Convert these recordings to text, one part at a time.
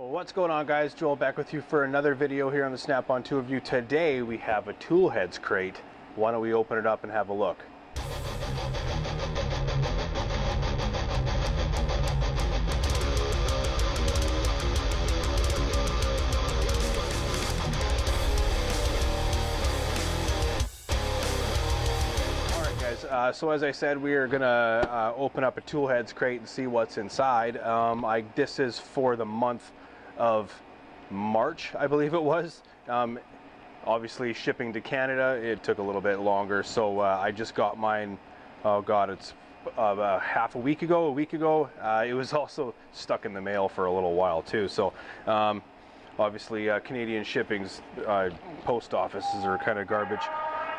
Well, what's going on, guys? Joel back with you for another video here on the Snap-on Tool Review. Today we have a Toolheadz crate. Why don't we open it up and have a look? So as I said, we are going to open up a Toolheadz crate and see what's inside. This is for the month of March, I believe it was. Obviously, shipping to Canada, it took a little bit longer. So I just got mine, oh God, it's about half a week ago. It was also stuck in the mail for a little while too. So obviously, Canadian shippings, post offices are kind of garbage.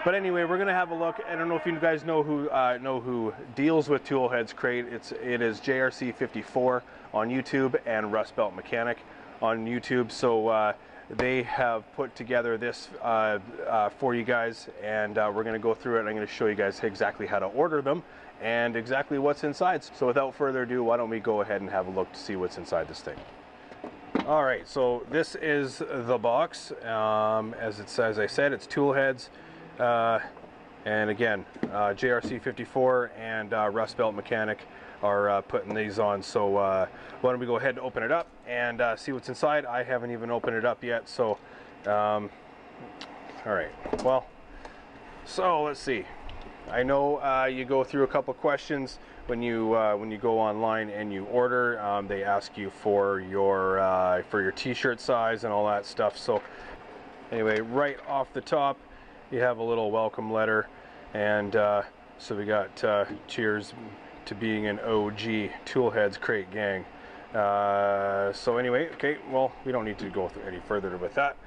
But anyway, we're gonna have a look. I don't know if you guys know who deals with Toolheadz crate. It is JRC 54 on YouTube and Rust Belt Mechanic on YouTube. So they have put together this for you guys, and we're gonna go through it. And I'm gonna show you guys exactly how to order them and exactly what's inside. So without further ado, why don't we go ahead and have a look to see what's inside this thing. All right, so this is the box. As I said, it's Toolheadz. And again, JRC 54 and Rust Belt Mechanic are putting these on, so why don't we go ahead and open it up and see what's inside. I haven't even opened it up yet, so all right, well, so let's see. I know you go through a couple questions when you go online and you order. They ask you for your t-shirt size and all that stuff. So anyway, right off the top, you have a little welcome letter, and so we got cheers to being an OG Toolheadz crate gang. So anyway, okay, well, we don't need to go any further with that.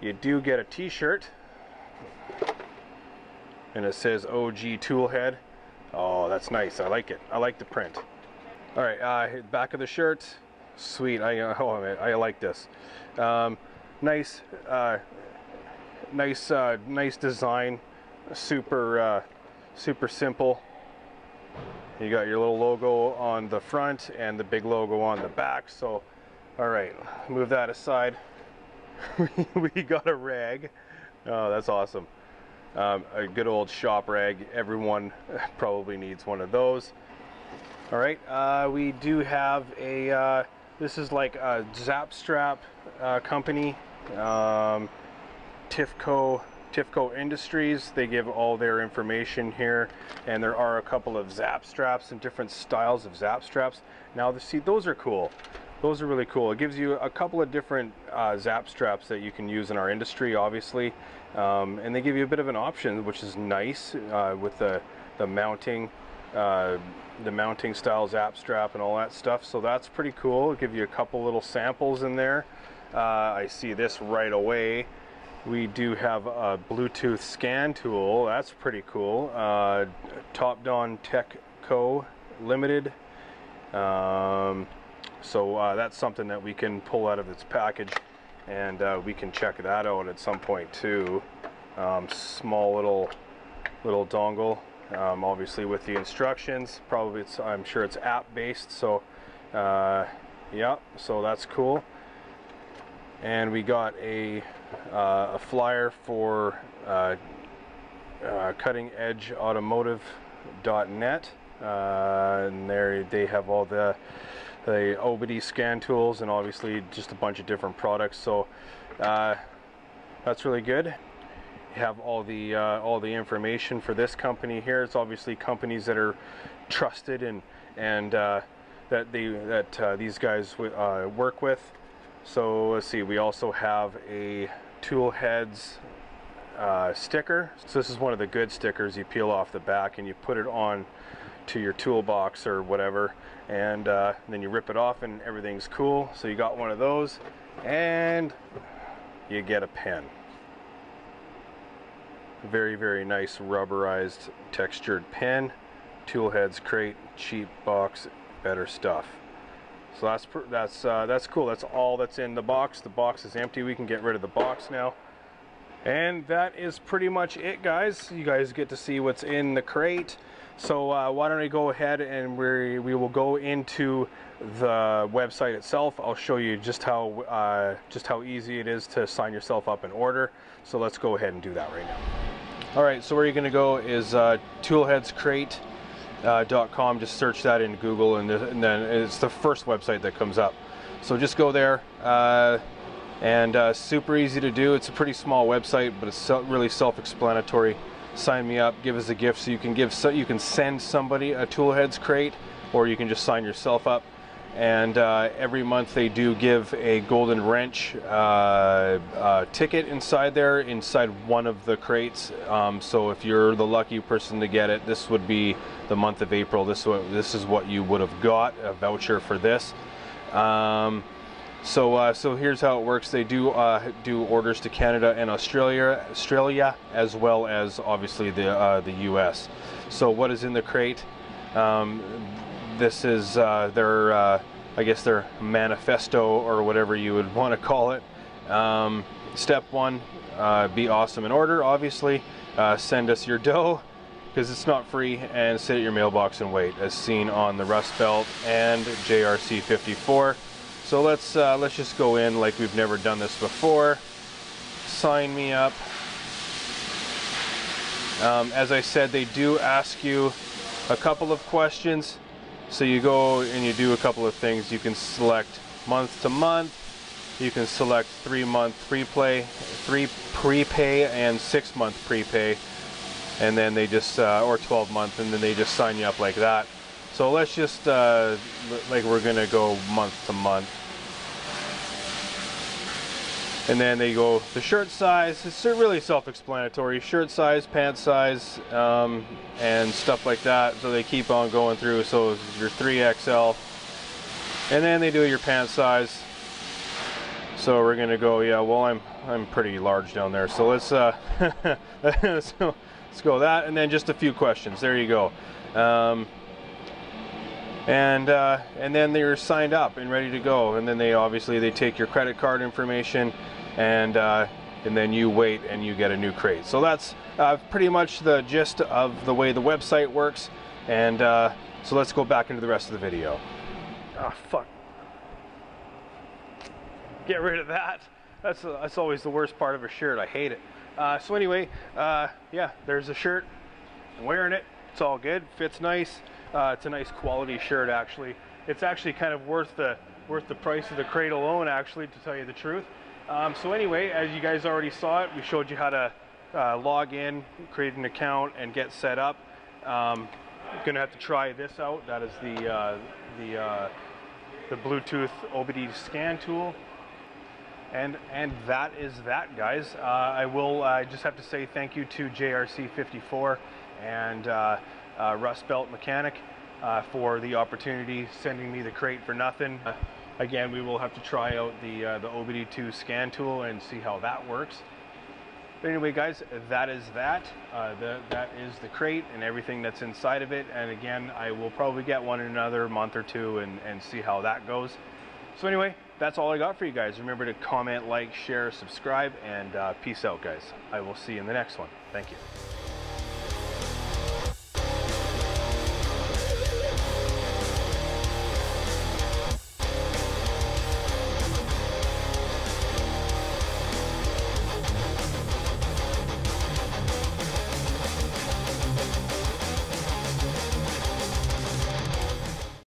You do get a t-shirt, and it says OG Toolhead. Oh, that's nice. I like it. I like the print. All right, back of the shirt, sweet. I like this. Nice. Nice design, super simple. You got your little logo on the front and the big logo on the back. So, all right, move that aside. We got a rag. Oh, that's awesome. A good old shop rag. Everyone probably needs one of those. All right, we do have a. This is like a Zapstrap company. Tifco Industries, they give all their information here, and there are a couple of zap straps and different styles of zap straps. Now, see, those are cool. Those are really cool. It gives you a couple of different zap straps that you can use in our industry, obviously, and they give you a bit of an option, which is nice, with the mounting style zap strap and all that stuff. So that's pretty cool. It'll give you a couple little samples in there. I see this right away. We do have a Bluetooth scan tool. That's pretty cool. Topdon Tech Co. Limited. That's something that we can pull out of its package, and we can check that out at some point too. Small little dongle. Obviously with the instructions. Probably I'm sure it's app based. So yeah. So that's cool. And we got a flyer for CuttingEdgeAutomotive.net, and there they have all the OBD scan tools and obviously just a bunch of different products. So that's really good. You have all the information for this company here. It's obviously companies that are trusted and that these guys work with. So let's see, we also have a Toolheadz sticker. So this is one of the good stickers. You peel off the back and you put it on to your toolbox or whatever, and then you rip it off and everything's cool. So you got one of those, and you get a pen. Very, very nice rubberized textured pen. Toolheadz crate, cheap box, better stuff. So that's cool. That's all that's in the box. The box is empty. We can get rid of the box now. And that is pretty much it, guys. You guys get to see what's in the crate. So why don't we go ahead and we will go into the website itself. I'll show you just how easy it is to sign yourself up and order. So let's go ahead and do that right now. All right, so where you're going to go is toolheadscrate.com. Just search that in Google, and then it's the first website that comes up. So just go there, and super easy to do. It's a pretty small website, but it's really self-explanatory. Sign me up, give us a gift, so you can give, so you can send somebody a Toolheadz crate, or you can just sign yourself up. And every month they do give a golden wrench ticket inside there, inside one of the crates. So if you're the lucky person to get it, this would be the month of April. This is what you would have got, a voucher for this. So here's how it works. They do do orders to Canada and Australia, as well as obviously the U.S. So what is in the crate? This is their I guess their manifesto, or whatever you would want to call it. Step one: be awesome and order. Obviously, send us your dough, because it's not free, and sit at your mailbox and wait, as seen on the Rust Belt and JRC 54. So let's just go in like we've never done this before. Sign me up. As I said, they do ask you a couple of questions. So you go and you do a couple of things. You can select month to month. You can select 3-month prepay, 3 prepay, and 6-month prepay, and then they just or 12-month, and then they just sign you up like that. So let's just, like we're going to go month to month. And then they go the shirt size. It's really self-explanatory. Shirt size, pant size, and stuff like that. So they keep on going through. So your 3XL. And then they do your pant size. So we're going to go, yeah, well, I'm pretty large down there. So let's, so let's go that. And then just a few questions. There you go. And then they're signed up and ready to go, and then they obviously they take your credit card information, and then you wait and you get a new crate. So that's pretty much the gist of the way the website works, and so let's go back into the rest of the video. Ah, fuck. Get rid of that. That's always the worst part of a shirt. I hate it. So anyway, yeah, there's a shirt. I'm wearing it. It's all good. Fits nice. It's a nice quality shirt, actually. It's actually kind of worth the price of the crate alone, actually, to tell you the truth. So anyway, as you guys already saw it, we showed you how to log in, create an account, and get set up. You're gonna have to try this out. That is the Bluetooth OBD scan tool. And that is that, guys. I will just have to say thank you to JRC 54 and Rust Belt Mechanic for the opportunity, sending me the crate for nothing. Again, we will have to try out the OBD2 scan tool and see how that works. But anyway, guys, that is that. That is the crate and everything that's inside of it. And again, I will probably get one in another month or two and see how that goes. So anyway, that's all I got for you guys. Remember to comment, like, share, subscribe, and peace out, guys. I will see you in the next one. Thank you.